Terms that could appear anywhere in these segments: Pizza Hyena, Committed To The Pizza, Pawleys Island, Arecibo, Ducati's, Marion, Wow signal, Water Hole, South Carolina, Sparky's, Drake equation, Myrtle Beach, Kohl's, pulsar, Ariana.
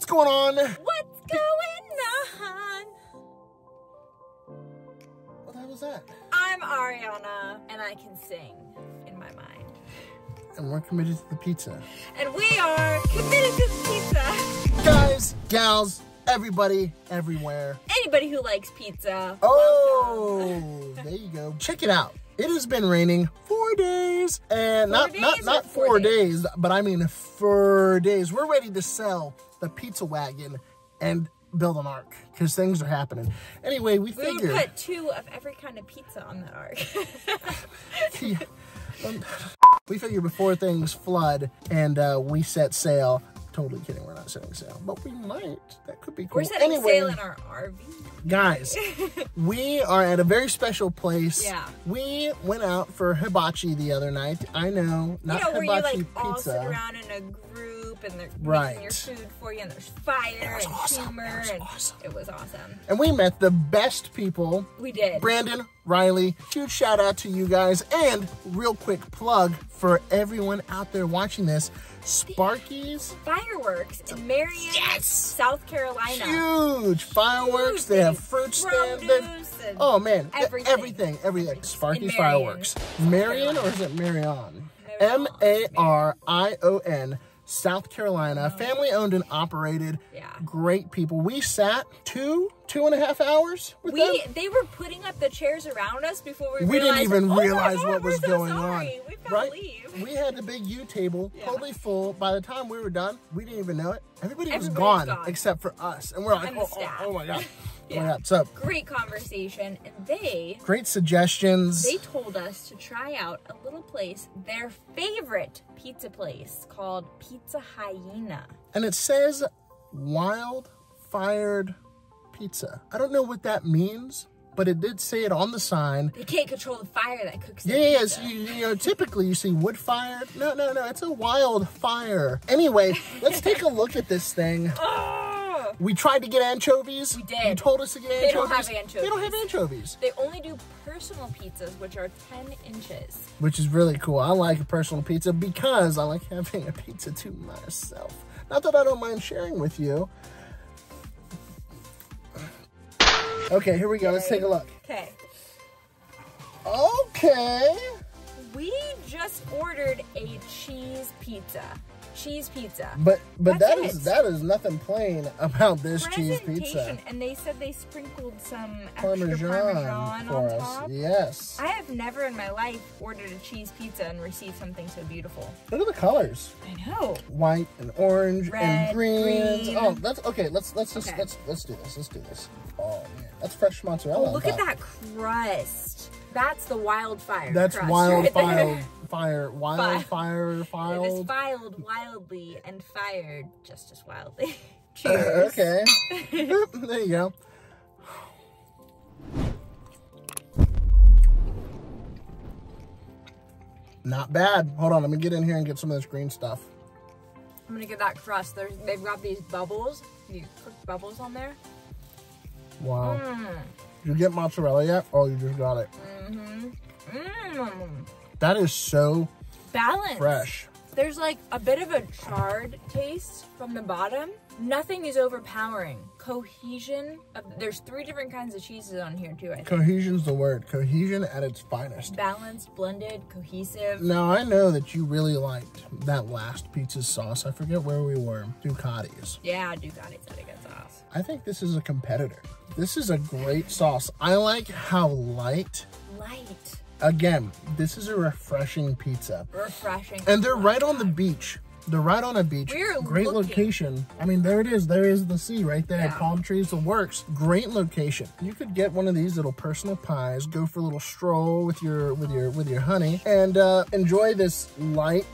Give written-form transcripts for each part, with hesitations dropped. What's going on? What's going on? What the hell was that? I'm Ariana, and I can sing in my mind. And we're committed to the pizza. And we are committed to the pizza. Guys, gals, everybody, everywhere. Anybody who likes pizza. Oh, there you go. Check it out. It has been raining 4 days. And not four days, but I mean 4 days. We're ready to sell the pizza wagon and build an ark because things are happening. Anyway, we figured. We would put 2 of every kind of pizza on the ark. Yeah. We figured before things flood and we set sail. Totally kidding, we're not setting sail, but we might. That could be cool. We're setting sail in our RV. Guys, we are at a very special place. Yeah. We went out for hibachi the other night. I know, not hibachi pizza. You know, where you like all sit around in a group and they're making your food for you and there's fire and humor. It was awesome. It was awesome. And we met the best people. We did. Brandon, Riley, huge shout out to you guys. And real quick plug for everyone out there watching this, Sparky's fireworks in Marion, South Carolina. Huge fireworks. Huge. They have fruit stand. Oh man, everything. Everything. Sparky's fireworks. Marion, or is it Marion? M-A-R-I-O-N. South Carolina, family owned and operated. Yeah. Great people. We sat two and a half hours with them. They were putting up the chairs around us before we realized. We didn't even realize what was going on. We've got to leave. We had the big U table, totally full. By the time we were done, we didn't even know it. Everybody was gone except for us. And we're like, oh my God. Yeah. So, great conversation, and great suggestions. They told us to try out a little place, their favorite pizza place called Pizza Hyena. And it says wild-fired pizza. I don't know what that means, but it did say it on the sign. They can't control the fire that cooks the pizza. You know, typically you see wood-fired. No, it's a wild fire. Anyway, let's take a look at this thing. We tried to get anchovies. We did. You told us to get anchovies. They don't have anchovies. They don't have anchovies. They only do personal pizzas, which are 10 inches. Which is really cool. I like a personal pizza because I like having a pizza to myself. Not that I don't mind sharing with you. Okay, here we go. Let's take a look. Okay. We just ordered a cheese pizza. But that is nothing plain about this cheese pizza. And they said they sprinkled some extra parmesan for on top. Yes. I have never in my life ordered a cheese pizza and received something so beautiful. Look at the colors. I know. White and orange. Red, and green. Oh, that's okay. Let's do this. Oh man, that's fresh mozzarella. Oh, look at that crust. That's the wildfire. That's wildfire. It was filed wildly and fired just as wildly. Cheers. Okay. There you go. Not bad. Hold on, let me get in here and get some of this green stuff. I'm gonna get that crust. They've got these bubbles, these cooked bubbles on there. Wow. Mm. Did you get mozzarella yet? Oh, you just got it. Mm-hmm. Mm. That is so balanced. Fresh. There's like a bit of a charred taste from the bottom. Nothing is overpowering. Cohesion. There's 3 different kinds of cheeses on here too, I think. Cohesion's the word. Cohesion at its finest. Balanced, blended, cohesive. Now, I know that you really liked that last pizza sauce. I forget where we were. Ducati's. Yeah, Ducati's had a good sauce. I think this is a competitor. This is a great sauce. I like how light. Light. Again, this is a refreshing pizza. Refreshing. And they're right on the beach. They're right on a beach. Great location. I mean, there it is. There is the sea right there. Yeah. Palm trees, the works. Great location. You could get one of these little personal pies. Go for a little stroll with your honey, and enjoy this light,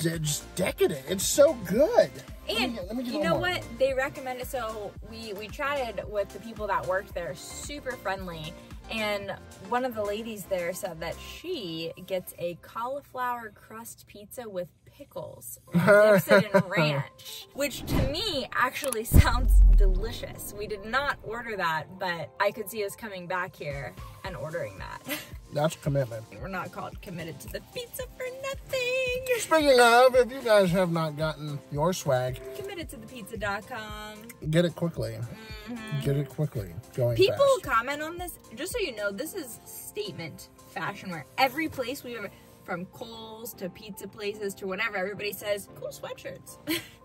just decadent. It's so good. And let me get you know what they recommend it. So we chatted with the people that worked there. Super friendly. And one of the ladies there said that she gets a cauliflower crust pizza with pickles and dips it in ranch, which to me actually sounds delicious. We did not order that, but I could see us coming back here and ordering that. That's commitment. We're not called Committed to the Pizza for nothing. Speaking of, if you guys have not gotten your swag, CommittedToThePizza.com. Get it quickly. Get it quickly. People comment on this. Just so you know, this is statement fashion wear. Every place we've ever, from Kohl's to pizza places to whatever, everybody says, cool sweatshirts.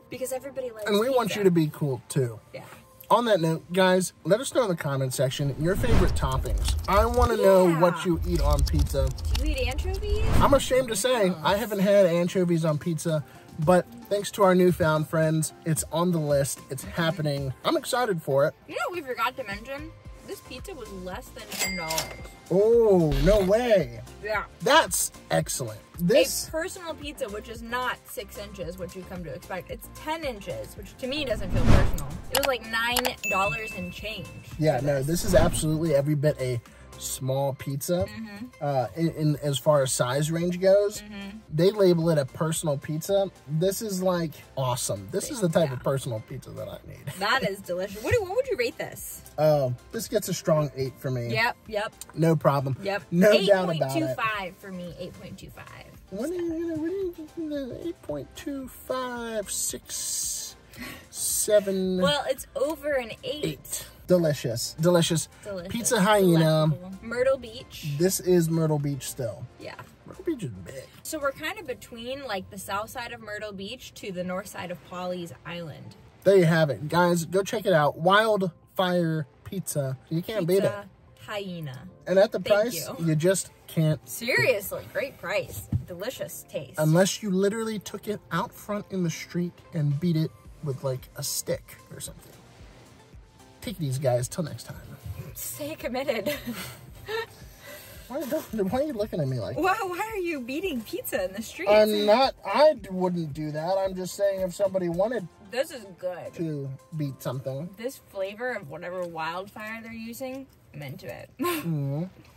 Because everybody likes pizza. And we want you to be cool too. Yeah. On that note, guys, let us know in the comment section your favorite toppings. I want to know what you eat on pizza. Do you eat anchovies? I'm ashamed to say I haven't had anchovies on pizza, but thanks to our newfound friends, it's on the list. It's happening. I'm excited for it. You know what we forgot to mention? This pizza was less than $10. Oh, no way. Yeah. That's excellent. This... a personal pizza, which is not 6 inches, which you come to expect. It's 10 inches, which to me doesn't feel personal. It was like $9 and change. Yeah, no, this is absolutely every bit a small pizza in as far as size range goes. They label it a personal pizza. This is like awesome. This is the type of personal pizza that I need. That is delicious. What would you rate this? Oh, this gets a strong 8 for me. Yep. No problem. No doubt about it. 8.25 for me. 8.25. What are you 8.256 7? Well, it's over an 8. Delicious. Pizza Hyena. Myrtle Beach. This is Myrtle Beach still. Yeah. Myrtle Beach is big. So we're kind of between like the south side of Myrtle Beach to the north side of Pawleys Island. There you have it. Guys, go check it out. Wildfire Pizza. You can't beat it. Pizza Hyena. And at the price, you just can't. Seriously, great price. Delicious taste. Unless you literally took it out front in the street and beat it with like a stick or something. Take these guys. Till next time. Stay committed. Why are you looking at me like that? Why are you beating pizza in the street? I'm not. I wouldn't do that. I'm just saying if somebody wanted this is good. To beat something. This flavor of whatever wildfire they're using, I'm into it.